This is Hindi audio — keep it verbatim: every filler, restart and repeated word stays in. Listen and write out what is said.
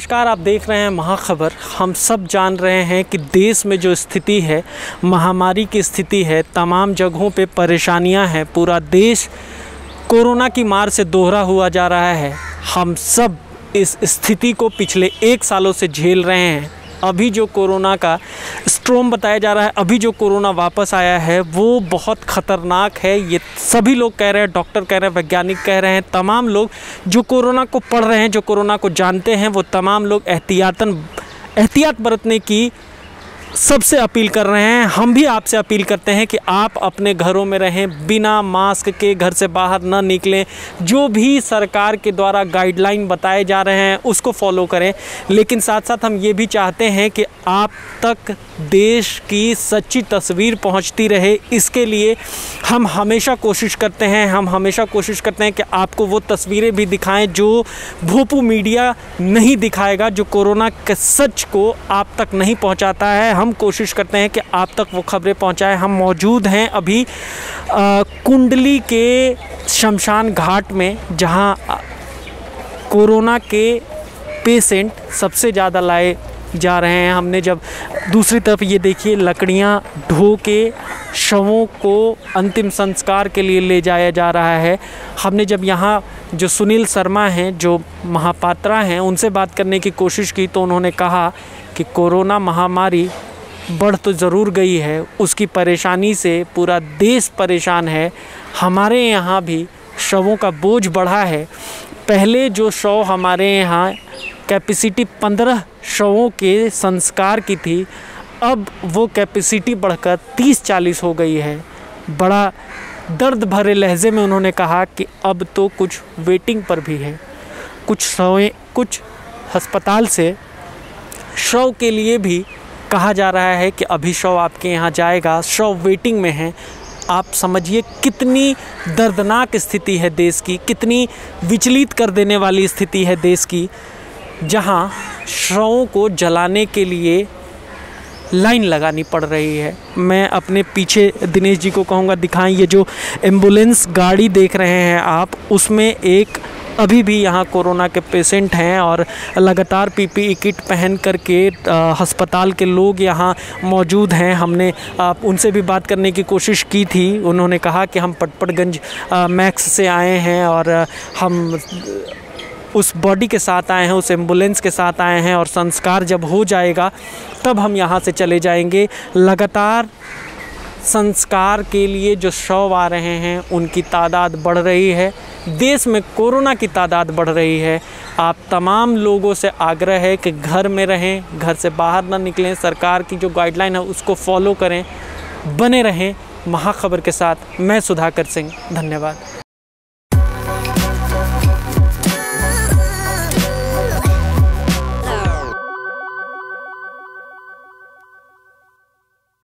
नमस्कार, आप देख रहे हैं महाखबर। हम सब जान रहे हैं कि देश में जो स्थिति है, महामारी की स्थिति है, तमाम जगहों पे परेशानियां हैं। पूरा देश कोरोना की मार से दोहरा हुआ जा रहा है। हम सब इस स्थिति को पिछले एक सालों से झेल रहे हैं। अभी जो कोरोना का स्ट्रोम बताया जा रहा है, अभी जो कोरोना वापस आया है, वो बहुत ख़तरनाक है। ये सभी लोग कह रहे हैं, डॉक्टर कह रहे हैं, वैज्ञानिक कह रहे हैं, तमाम लोग जो कोरोना को पढ़ रहे हैं, जो कोरोना को जानते हैं, वो तमाम लोग एहतियातन एहतियात बरतने की सबसे अपील कर रहे हैं। हम भी आपसे अपील करते हैं कि आप अपने घरों में रहें, बिना मास्क के घर से बाहर न निकलें। जो भी सरकार के द्वारा गाइडलाइन बताए जा रहे हैं उसको फॉलो करें, लेकिन साथ साथ हम ये भी चाहते हैं कि आप तक देश की सच्ची तस्वीर पहुंचती रहे। इसके लिए हम हमेशा कोशिश करते हैं हम हमेशा कोशिश करते हैं कि आपको वो तस्वीरें भी दिखाएँ जो भोपू मीडिया नहीं दिखाएगा, जो कोरोना के सच को आप तक नहीं पहुँचाता है। हम कोशिश करते हैं कि आप तक वो खबरें पहुंचाएं। हम मौजूद हैं अभी आ, कुंडली के शमशान घाट में, जहां कोरोना के पेशेंट सबसे ज़्यादा लाए जा रहे हैं। हमने जब दूसरी तरफ ये देखिए, लकड़ियां ढो के शवों को अंतिम संस्कार के लिए ले जाया जा रहा है। हमने जब यहाँ जो सुनील शर्मा हैं, जो महापात्रा हैं, उनसे बात करने की कोशिश की तो उन्होंने कहा कि कोरोना महामारी बढ़ तो ज़रूर गई है, उसकी परेशानी से पूरा देश परेशान है। हमारे यहाँ भी शवों का बोझ बढ़ा है। पहले जो शव हमारे यहाँ कैपेसिटी पंद्रह शवों के संस्कार की थी, अब वो कैपेसिटी बढ़कर तीस चालीस हो गई है। बड़ा दर्द भरे लहजे में उन्होंने कहा कि अब तो कुछ वेटिंग पर भी है। कुछ शवें कुछ अस्पताल से शव के लिए भी कहा जा रहा है कि अभी शव आपके यहाँ जाएगा, शव वेटिंग में है। आप समझिए कितनी दर्दनाक स्थिति है देश की, कितनी विचलित कर देने वाली स्थिति है देश की, जहाँ शवों को जलाने के लिए लाइन लगानी पड़ रही है। मैं अपने पीछे दिनेश जी को कहूँगा दिखाएं, ये जो एम्बुलेंस गाड़ी देख रहे हैं आप, उसमें एक अभी भी यहाँ कोरोना के पेशेंट हैं और लगातार पीपीई किट पहन करके अस्पताल के लोग यहाँ मौजूद हैं। हमने आ, उनसे भी बात करने की कोशिश की थी। उन्होंने कहा कि हम पटपटगंज मैक्स से आए हैं और आ, हम उस बॉडी के साथ आए हैं, उस एम्बुलेंस के साथ आए हैं और संस्कार जब हो जाएगा तब हम यहाँ से चले जाएंगे। लगातार संस्कार के लिए जो शव आ रहे हैं उनकी तादाद बढ़ रही है। देश में कोरोना की तादाद बढ़ रही है। आप तमाम लोगों से आग्रह है कि घर में रहें, घर से बाहर ना निकलें, सरकार की जो गाइडलाइन है उसको फॉलो करें, बने रहें महाखबर के साथ। मैं सुधाकर सिंह, धन्यवाद।